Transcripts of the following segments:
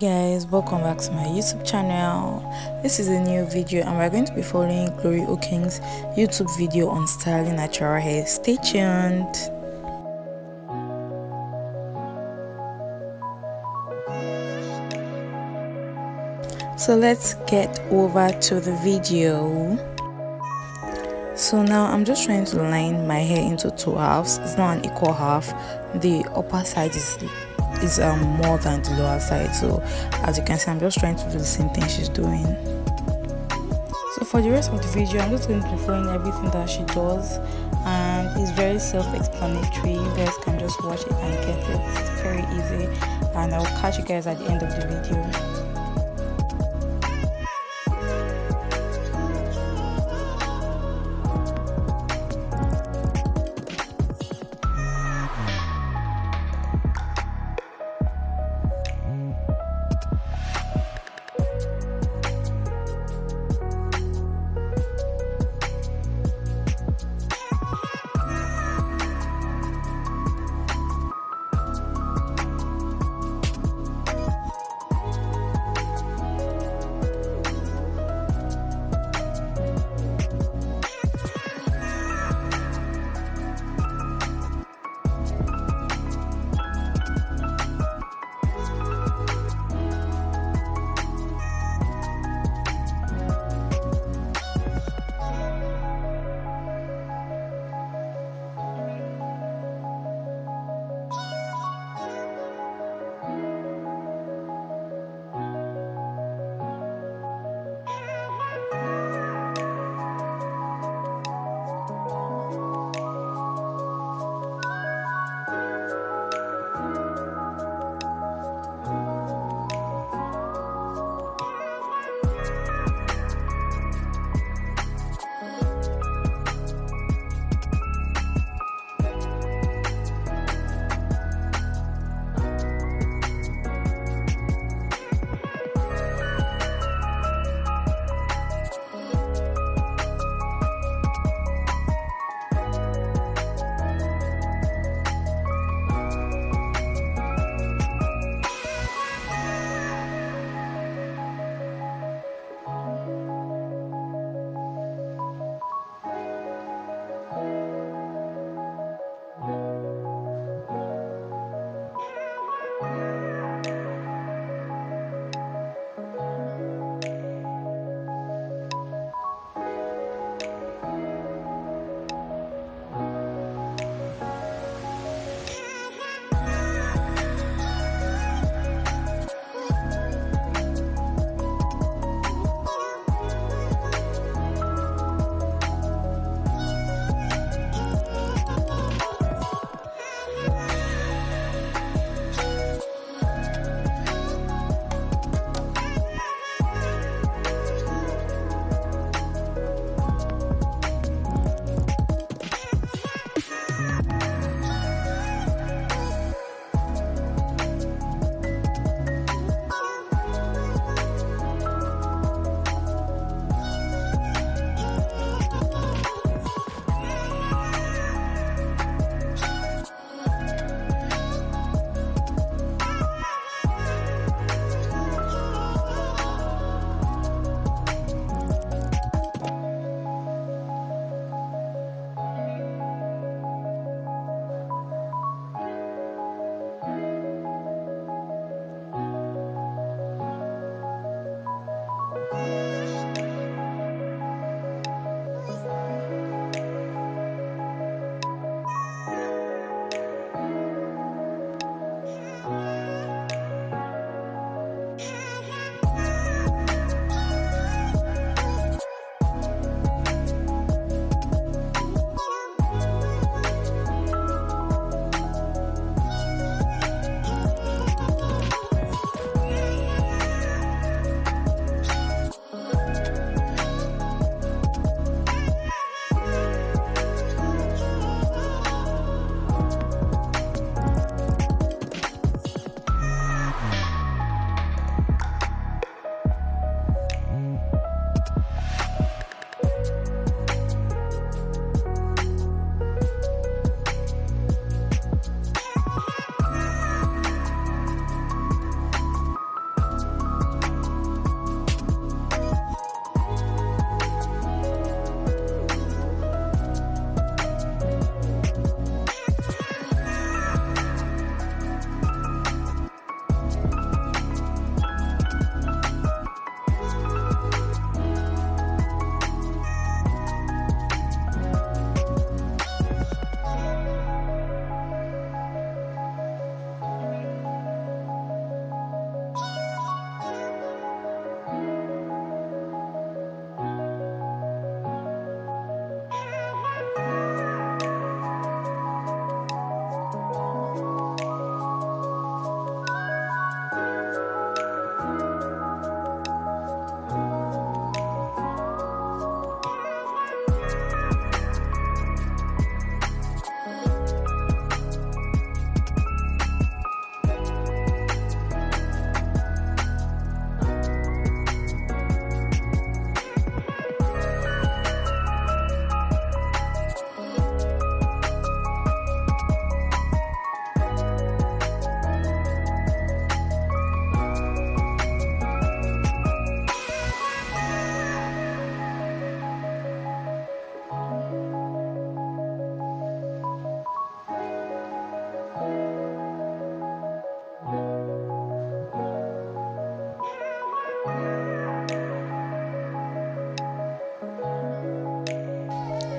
Guys, welcome back to my YouTube channel. This is a new video and we're going to be following GloryOKings YouTube video on styling natural hair. Stay tuned. So let's get over to the video. So now I'm just trying to line my hair into two halves. It's not an equal half. The upper side is more than the lower side, so as you can see I'm just trying to do the same thing she's doing. So for the rest of the video I'm just going to be following everything that she does, and it's very self-explanatory. You guys can just watch it and get it. It's very easy, and I'll catch you guys at the end of the video.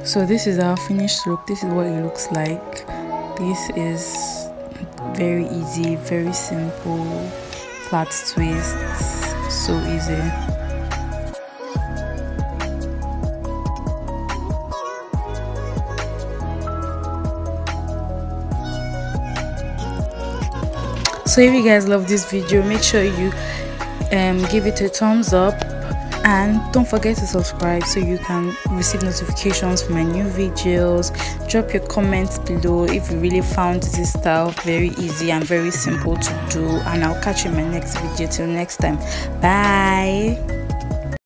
So this is our finished look. This is what it looks like. This is very easy, very simple, flat twists, so easy. So if you guys love this video, make sure you give it a thumbs up and don't forget to subscribe so you can receive notifications for my new videos. Drop your comments below if you really found this style very easy and very simple to do, and I'll catch you in my next video. Till next time, bye.